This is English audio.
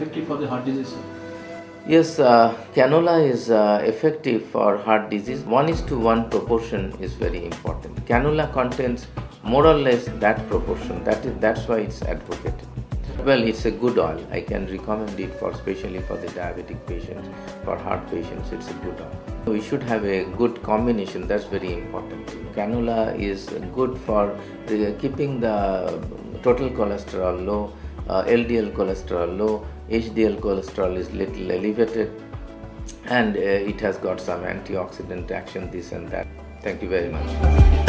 effective for the heart disease, sir? Yes, canola is effective for heart disease. 1:1 proportion is very important. Canola contains more or less that proportion. That's why it's advocated. Well, it's a good oil. I can recommend it for especially for the diabetic patients, for heart patients. It's a good oil. We should have a good combination. That's very important. Canola is good for keeping the total cholesterol low, LDL cholesterol low. HDL cholesterol is little elevated, and it has got some antioxidant action, this and that. Thank you very much.